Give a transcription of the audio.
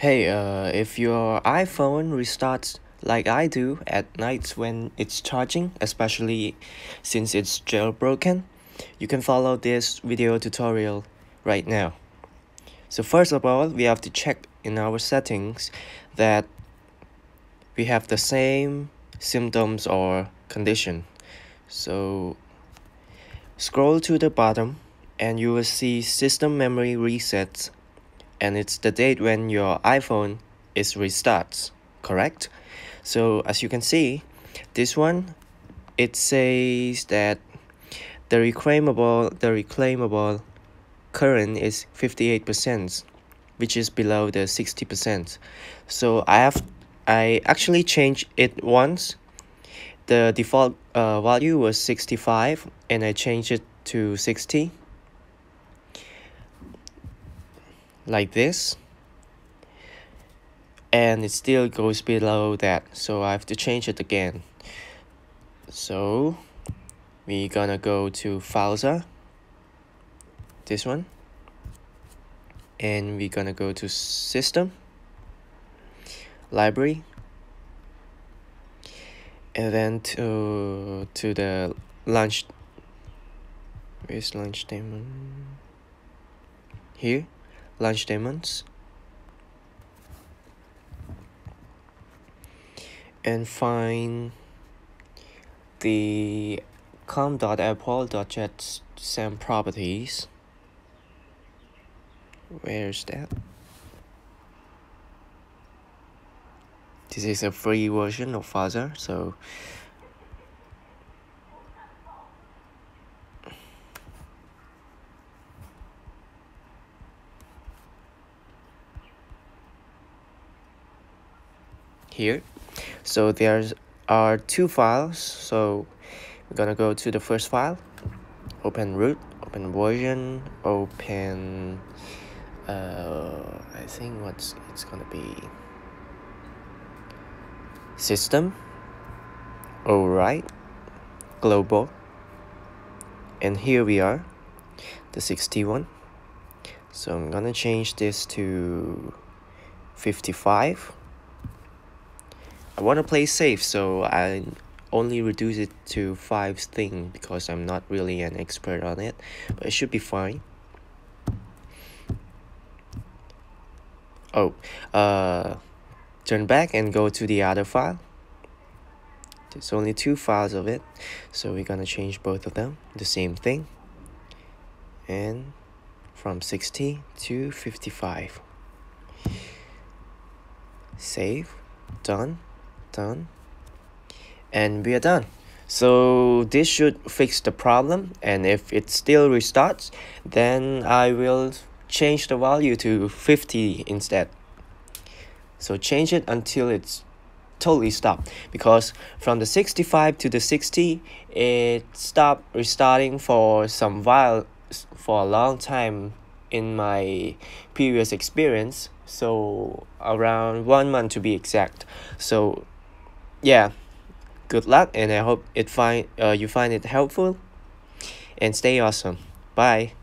Hey, if your iPhone restarts like I do at night when it's charging, especially since it's jailbroken, you can follow this video tutorial right now. So first of all, we have to check in our settings that we have the same symptoms or condition. So scroll to the bottom and you will see system memory resets. And it's the date when your iPhone is restarts, correct? So as you can see, this one, it says that the reclaimable current is 58%, which is below the 60%. So I actually changed it once. The default value was 65, and I changed it to 60. Like this, and it still goes below that, so I have to change it again. So we're gonna go to Filza, this one, and we're gonna go to System, Library, and then to the Launch. Where's LaunchDaemon? Here. LaunchDaemon, and find the com.apple.jetsam properties. Where's that? This is a free version of Filza, so here. So there are two files, so we're gonna go to the first file, open root, open version, open I think it's gonna be system, alright, global, and here we are, the 61. So I'm gonna change this to 55. I want to play safe, so I only reduce it to 5 things because I'm not really an expert on it, but it should be fine. Turn back and go to the other file. There's only two files of it, so we're gonna change both of them, the same thing, and from 60 to 55. Save, done, and we are done. So this should fix the problem, and if it still restarts, then I will change the value to 50 instead. So change it until it's totally stopped, because from the 65 to the 60, it stopped restarting for some while, for a long time in my previous experience, so around 1 month to be exact. So yeah, good luck, and I hope you find it helpful, and stay awesome. Bye.